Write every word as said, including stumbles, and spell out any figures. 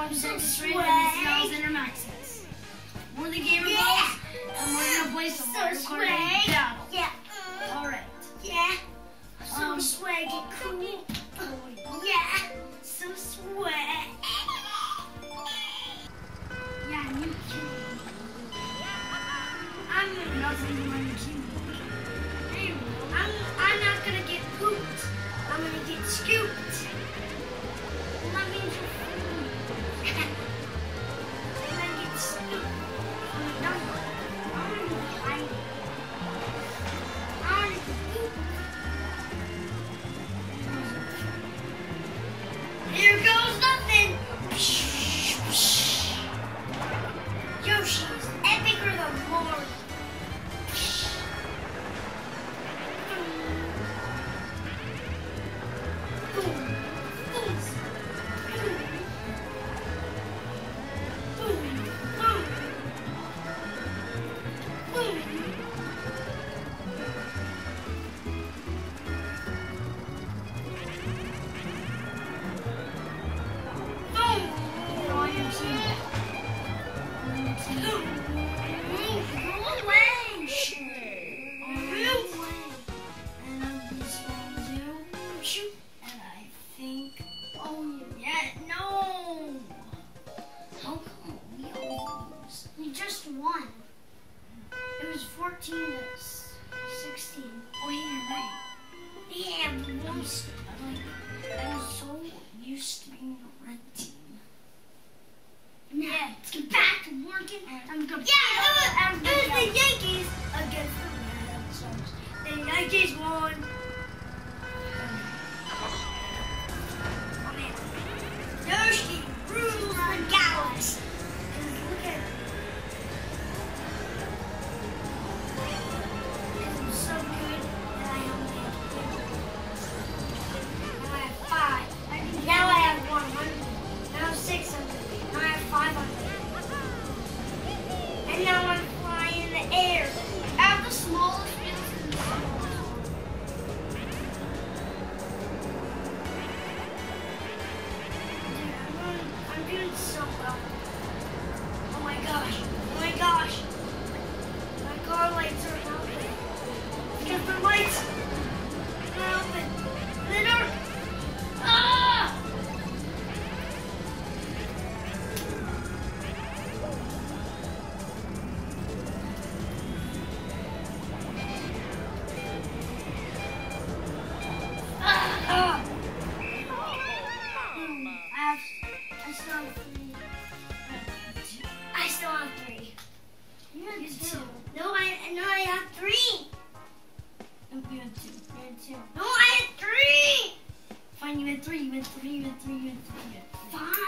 one percent straight with zero maxes. We're the gamer yeah. balls, and we're gonna play some so swag. Battle. Yeah. Mm. All right. Yeah. So um, swag, cool. Yeah. So swag. Yeah, you kidding. I'm gonna not be my cute. I'm I'm not gonna get pooped. I'm gonna get scooped. And that means you're I'm gonna get scooped. I'm done. I'm gonna be hiding. I'm gonna get pooped. Here goes nothing! Yoshi's epic reward. fourteen to sixteen. Oh, yeah, you're right. Yeah, but once, like, I was so used to being the red team. Now, yeah. Let's get back to working. I'm gonna yeah, it was, it was the Yankees against the Red Sox. The Yankees won. Yoshi rules the galaxy. Look at it. Three, you had three, you had three, you had three, you had three, you had three. Fine.